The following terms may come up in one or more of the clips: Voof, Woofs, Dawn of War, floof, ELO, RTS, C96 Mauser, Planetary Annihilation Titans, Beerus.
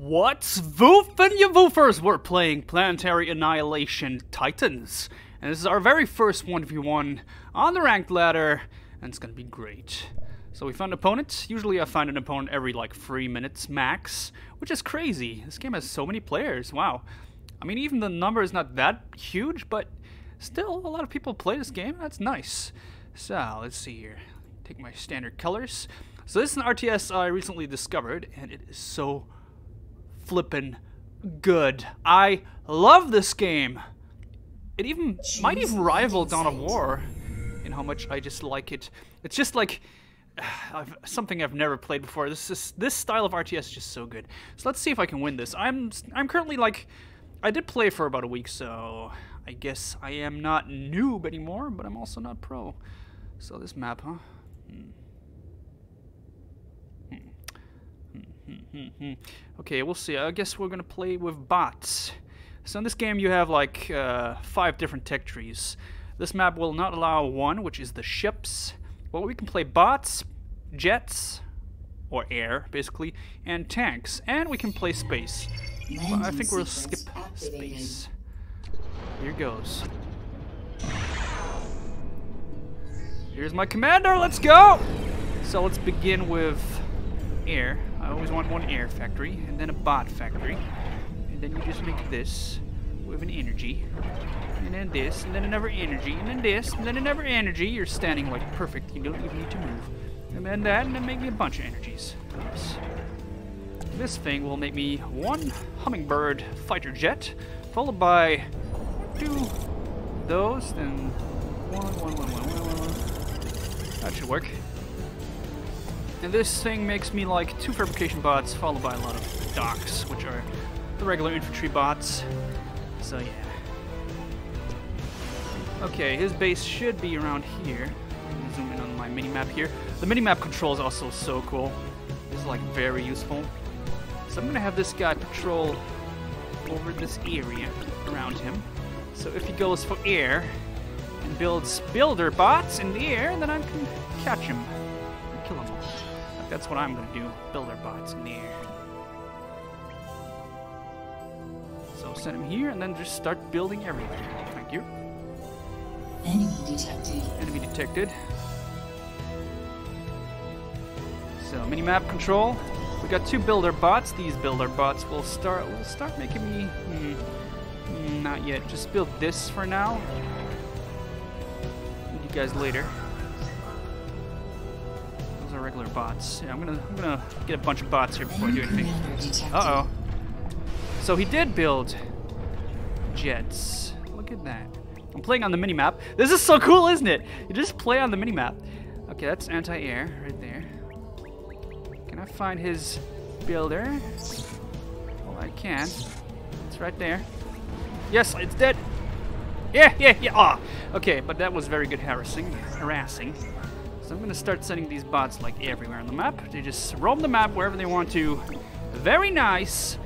What's Voof and you Voofers? We're playing Planetary Annihilation Titans. And this is our very first 1v1 on the ranked ladder, and it's gonna be great. So we found an opponent. Usually I find an opponent every like 3 minutes max, which is crazy. This game has so many players, wow. I mean, even the number is not that huge, but still a lot of people play this game. That's nice. So let's see here. Take my standard colors. So this is an RTS I recently discovered, and it is so flippin' good. I love this game. It even might even rival Dawn of War in how much I just like it. It's just like something I've never played before. This style of RTS is just so good. So let's see if I can win this. I'm currently like, I did play for about a week, so I guess I am not noob anymore, but I'm also not pro. So this map, huh? Okay, we'll see. I guess we're gonna play with bots. So in this game you have like 5 different tech trees. This map will not allow one, which is the ships. Well, we can play bots, jets, or air, basically, and tanks. And we can play space. Well, I think we'll skip space. Here goes. Here's my commander, let's go! So let's begin with air. I always want one air factory, and then a bot factory. And then you just make this with an energy. And then this, and then another energy, and then this, and then another energy. You're standing like perfect, you don't even need to move. And then that, and then make me a bunch of energies. Oops. This thing will make me 1 hummingbird fighter jet, followed by 2 those, and one. That should work. And this thing makes me like 2 fabrication bots, followed by a lot of docks, which are the regular infantry bots. So yeah. Okay, his base should be around here. I'm gonna zoom in on my minimap here. The minimap control is also so cool. It's like very useful. So I'm gonna have this guy patrol over this area around him. So if he goes for air and builds builder bots in the air, then I can catch him and kill him all. That's what I'm gonna do, builder bots in the air. So I'll send him here and then just start building everything. Thank you. Enemy detected. So minimap control. We got 2 builder bots. These builder bots will start making me not yet. Just build this for now. Meet you guys later. Those are regular bots. Yeah, I'm gonna get a bunch of bots here before I do anything. Uh oh. So he did build jets. Look at that. I'm playing on the minimap. This is so cool, isn't it? You just play on the minimap. Okay, that's anti-air right there. Can I find his builder? Well, I can. It's right there. Yes, it's dead. Yeah. Ah, okay, but that was very good harassing. So I'm gonna start sending these bots like everywhere on the map. They just roam the map wherever they want to. Very nice.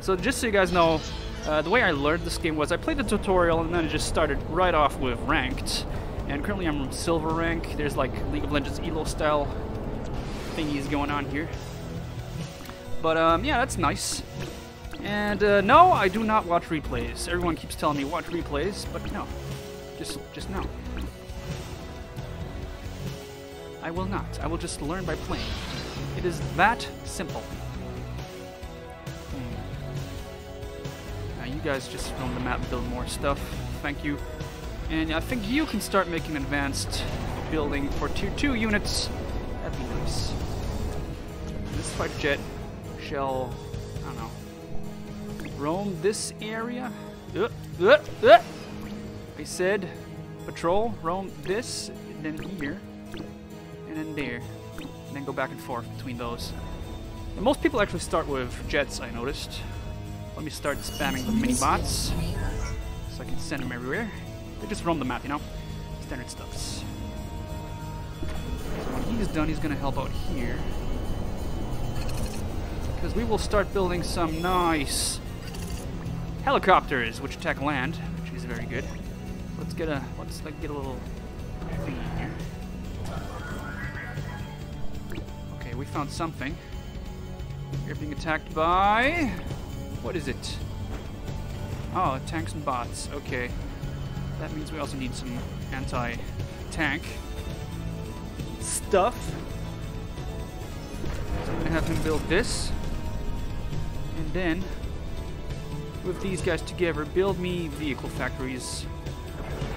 So just so you guys know, the way I learned this game was I played the tutorial and then I just started right off with ranked. And currently I'm silver rank. There's like League of Legends ELO style thingies going on here. But yeah, that's nice. And no, I do not watch replays. Everyone keeps telling me watch replays, but no. Just no. I will not. I will just learn by playing. It is that simple. You guys just film the map and build more stuff. Thank you. And I think you can start making advanced building for tier 2 units. That'd be nice. This fighter jet shall, I don't know, roam this area. I said patrol, roam this, and then here, and then there. And then go back and forth between those. And most people actually start with jets, I noticed. Let me start spamming the mini bots so I can send them everywhere. They just roam the map, you know? Standard stuffs. So when he's done, he's gonna help out here. Because we will start building some nice helicopters, which attack land, which is very good. Let's get a little thing in here. Okay, we found something. You're being attacked by... what is it? Oh, tanks and bots. Okay. That means we also need some anti-tank stuff. So I'm gonna have him build this. And then, with these guys together, build me vehicle factories.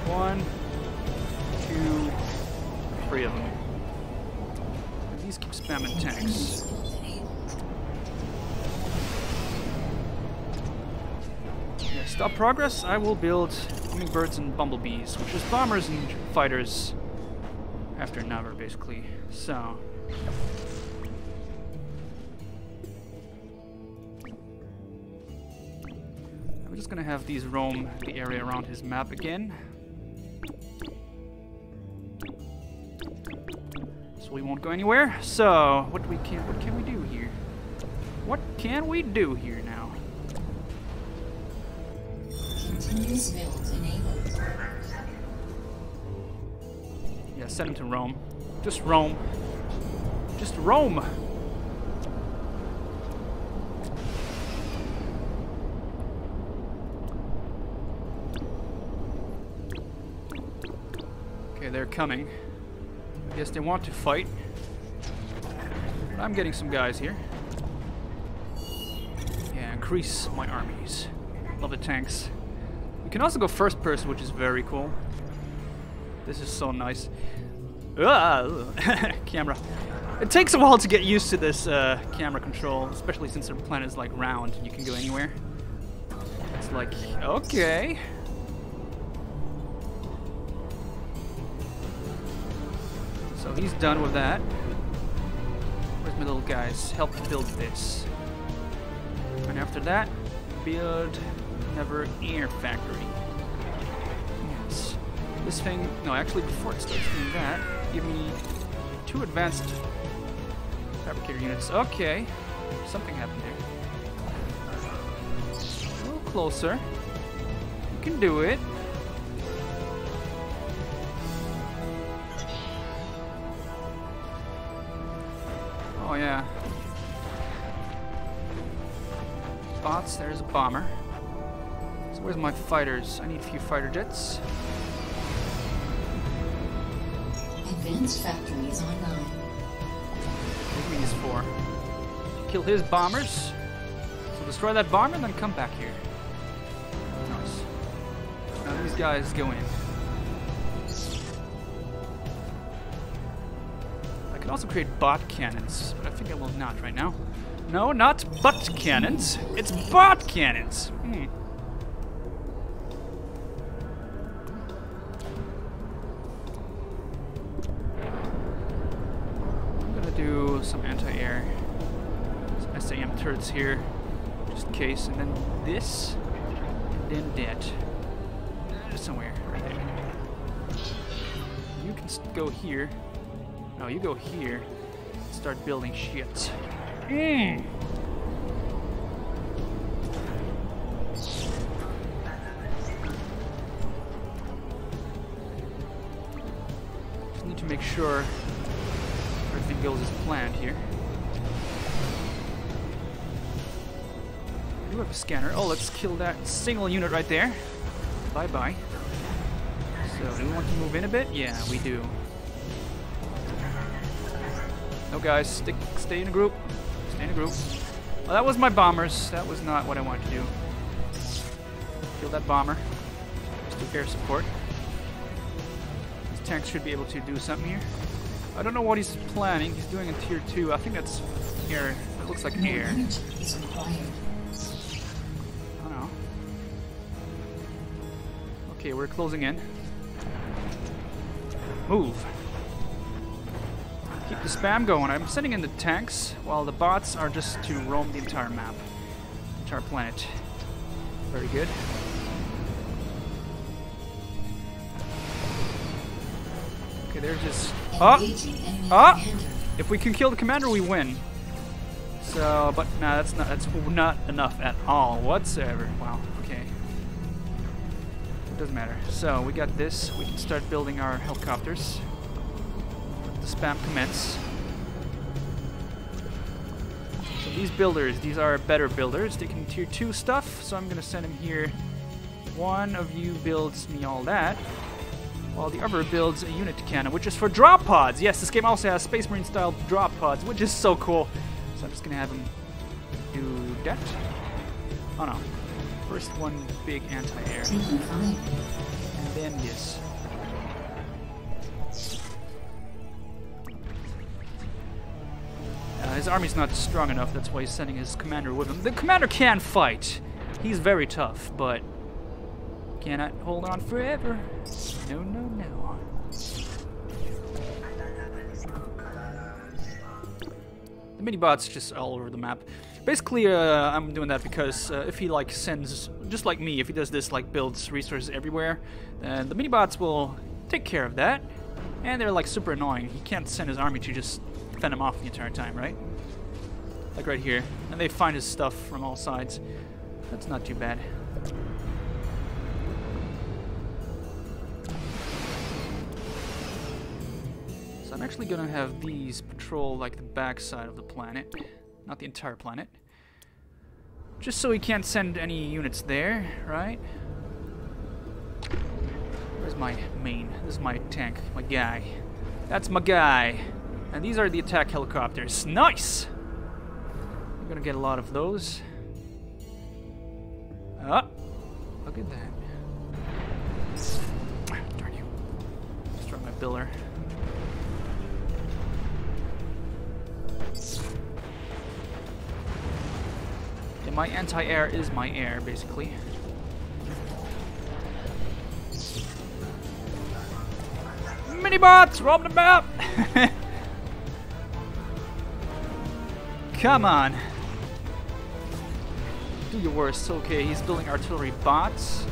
1, 2, 3 of them. And these keep spamming tanks. Stop progress, I will build hummingbirds and bumblebees, which is bombers and fighters after another, basically. So, I'm just gonna have these roam the area around his map again, so we won't go anywhere. So, what can we do here now? Yeah, send him to Rome. Just Rome. Just Rome! Okay, they're coming. I guess they want to fight. But I'm getting some guys here. Yeah, increase my armies. Love the tanks. You can also go first person, which is very cool. This is so nice. Camera. It takes a while to get used to this camera control, especially since the planet is like round and you can go anywhere. It's like, okay. So he's done with that. Where's my little guys? Help to build this. And after that, build... another air factory. Yes. This thing, no, actually before it starts doing that, give me 2 advanced fabricator units. Okay, something happened there. A little closer. You can do it. Oh yeah. Bots, there's a bomber. Where's my fighters? I need a few fighter jets. Advanced factories online. What do we use for? Kill his bombers. So destroy that bomber and then come back here. Nice. Now these guys go in. I can also create bot cannons, but I think I will not right now. No, not butt cannons. It's bot cannons. Some anti-air, some SAM turrets here, just in case, and then this, and then that, somewhere, right there. You can go here, no, you go here, start building shit. Just need to make sure everything goes as planned here. I do have a scanner. Oh, let's kill that single unit right there. Bye bye. So, do we want to move in a bit? Yeah, we do. No, guys, stay in a group. Stay in a group. Well, that was my bombers. That was not what I wanted to do. Kill that bomber. Just do air support. These tanks should be able to do something here. I don't know what he's planning. He's doing a tier 2. I think that's air. It looks like air. I don't know. Okay, we're closing in. Move. Keep the spam going. I'm sending in the tanks while the bots are just to roam the entire map, the entire planet. Very good. Okay, there's just... oh! Oh! If we can kill the commander, we win. So, but no, that's not enough at all whatsoever. Wow, okay. doesn't matter. So we got this. We can start building our helicopters. The spam commence. So these builders, these are better builders. They can tier 2 stuff, so I'm gonna send them here. One of you builds me all that, while the other builds a unit cannon, which is for drop pods. Yes, this game also has Space Marine style drop pods, which is so cool. So I'm just gonna have them do that. Oh no. First one big anti-air. And then yes. His army's not strong enough, that's why he's sending his commander with him. The commander can fight. He's very tough, but cannot hold on forever. No, no, no. The mini bots just all over the map. Basically, I'm doing that because if he like sends, just like me, if he does this, like builds resources everywhere, then the mini bots will take care of that. And they're like super annoying. He can't send his army to just fend him off the entire time, right? Like right here. And they find his stuff from all sides. That's not too bad. So I'm actually gonna have these patrol like the backside of the planet. Not the entire planet. Just so he can't send any units there, right? Where's my main? This is my tank, my guy. That's my guy. And these are the attack helicopters. Nice! I'm gonna get a lot of those. Ah! Look at that. Darn you. Destroy my builder. Yeah, my anti-air is my air, basically. Minibots! Rob them out! Come on! Do your worst. Okay, he's building artillery bots.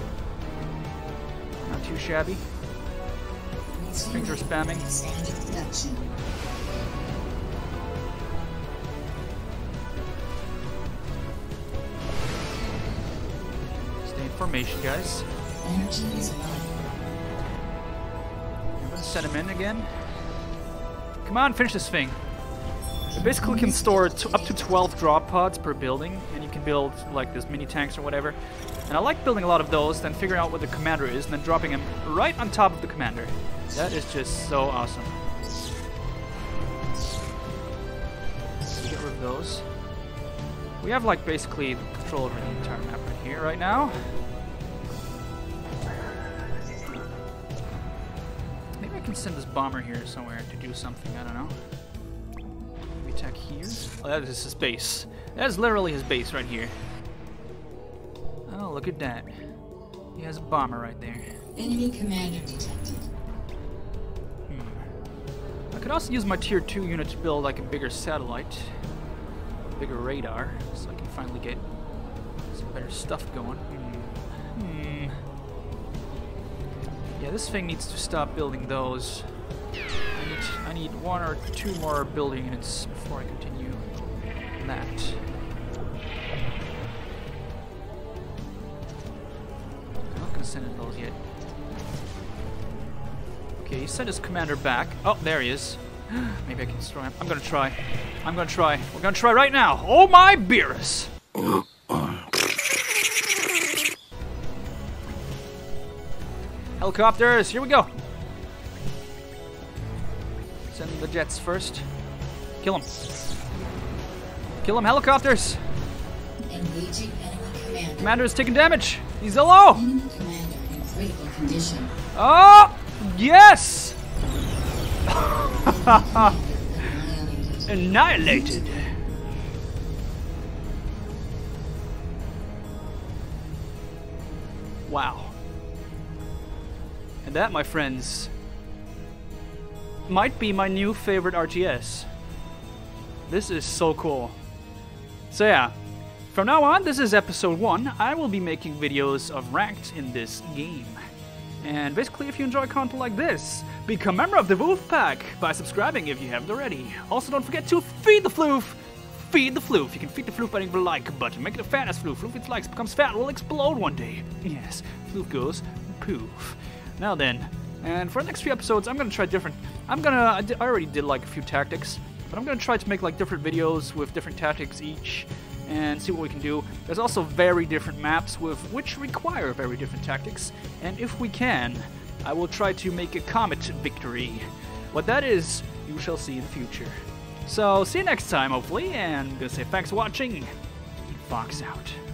Not too shabby. Things are spamming. Stay in formation, guys. I'm gonna set him in again. Come on, finish this thing. You basically can store up to 12 drop pods per building, and you can build like this mini tanks or whatever. And I like building a lot of those, then figuring out what the commander is, and then dropping him right on top of the commander. That is just so awesome. Get rid of those. We have like basically control over the entire map right here, right now. Maybe I can send this bomber here somewhere to do something, I don't know. Attack here. Oh, that is his base. That is literally his base right here. Oh, look at that. He has a bomber right there. Enemy commander detected. I could also use my tier 2 unit to build like a bigger satellite, a bigger radar, so I can finally get some better stuff going. Yeah, this thing needs to stop building those. I need one or two more building units before I continue that. I'm not gonna send in those yet. Okay, he sent his commander back. Oh, there he is. Maybe I can destroy him. I'm gonna try. We're gonna try right now. Oh my Beerus! Helicopters, here we go. Send the jets first. Kill him. Kill him, helicopters! Engaging enemy commander. Commander is taking damage. He's low. Enemy commander in critical condition. Oh! Yes! Annihilated. Wow. And that, my friends, might be my new favorite RTS. This is so cool. So yeah, from now on, this is episode 1. I will be making videos of ranked in this game. And basically, if you enjoy content like this, become a member of the Woof Pack by subscribing if you haven't already. Also, don't forget to feed the floof. Feed the floof. You can feed the floof by hitting the like button. Make it a fat ass floof. Floof its likes becomes fat. It will explode one day. Yes, floof goes Poof. Now then, and for the next few episodes, I'm gonna try different. I already did like a few tactics, but I'm gonna try to make like different videos with different tactics each, and see what we can do. There's also very different maps with which require very different tactics, and if we can, I will try to make a comet victory. What that is, you shall see in the future. So see you next time, hopefully, and I'm gonna say thanks for watching. Fox out.